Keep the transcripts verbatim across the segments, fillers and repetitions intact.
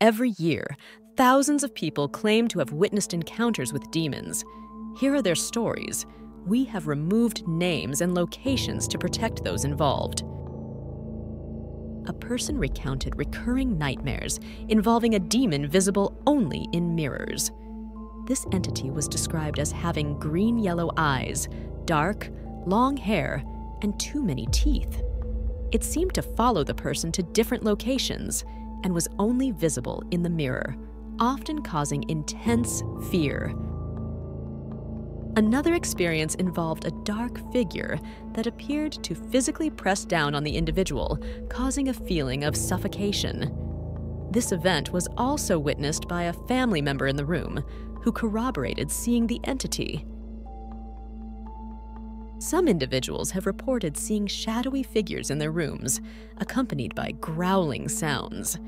Every year, thousands of people claim to have witnessed encounters with demons. Here are their stories. We have removed names and locations to protect those involved. A person recounted recurring nightmares involving a demon visible only in mirrors. This entity was described as having green-yellow eyes, dark, long hair, and too many teeth. It seemed to follow the person to different locations and was only visible in the mirror, often causing intense fear. Another experience involved a dark figure that appeared to physically press down on the individual, causing a feeling of suffocation. This event was also witnessed by a family member in the room, who corroborated seeing the entity. Some individuals have reported seeing shadowy figures in their rooms, accompanied by growling sounds.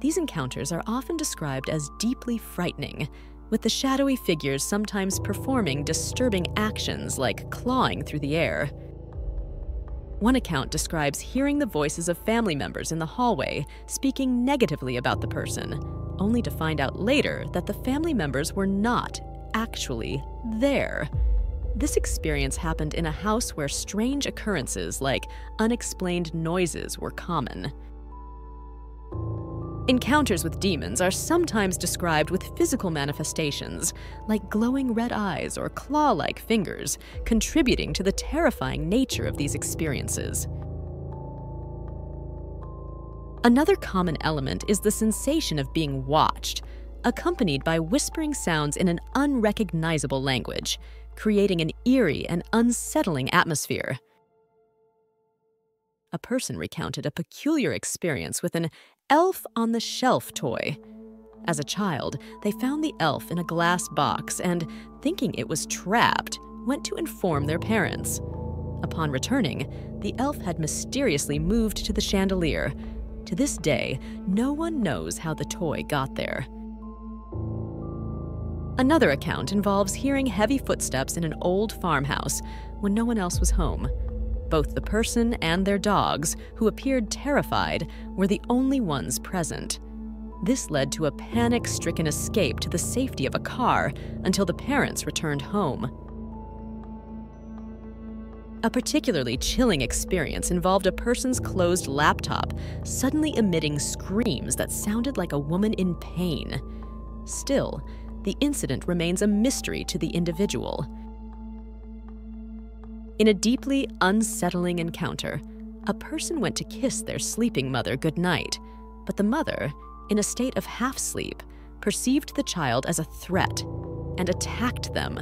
These encounters are often described as deeply frightening, with the shadowy figures sometimes performing disturbing actions like clawing through the air. One account describes hearing the voices of family members in the hallway speaking negatively about the person, only to find out later that the family members were not actually there. This experience happened in a house where strange occurrences like unexplained noises were common. Encounters with demons are sometimes described with physical manifestations, like glowing red eyes or claw-like fingers, contributing to the terrifying nature of these experiences. Another common element is the sensation of being watched, accompanied by whispering sounds in an unrecognizable language, creating an eerie and unsettling atmosphere. A person recounted a peculiar experience with an Elf on the Shelf toy. As a child, they found the elf in a glass box and, thinking it was trapped, went to inform their parents. Upon returning, the elf had mysteriously moved to the chandelier. To this day, no one knows how the toy got there. Another account involves hearing heavy footsteps in an old farmhouse when no one else was home. Both the person and their dogs, who appeared terrified, were the only ones present. This led to a panic-stricken escape to the safety of a car until the parents returned home. A particularly chilling experience involved a person's closed laptop suddenly emitting screams that sounded like a woman in pain. Still, the incident remains a mystery to the individual. In a deeply unsettling encounter, a person went to kiss their sleeping mother goodnight, but the mother, in a state of half-sleep, perceived the child as a threat and attacked them.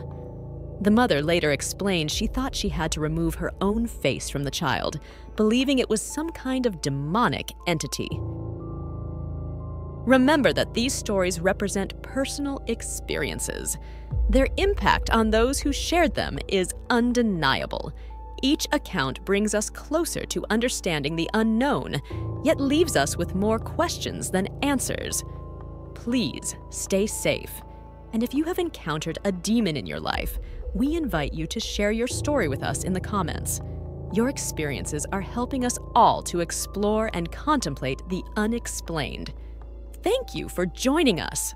The mother later explained she thought she had to remove her own face from the child, believing it was some kind of demonic entity. Remember that these stories represent personal experiences. Their impact on those who shared them is undeniable. Each account brings us closer to understanding the unknown, yet leaves us with more questions than answers. Please stay safe. And if you have encountered a demon in your life, we invite you to share your story with us in the comments. Your experiences are helping us all to explore and contemplate the unexplained. Thank you for joining us.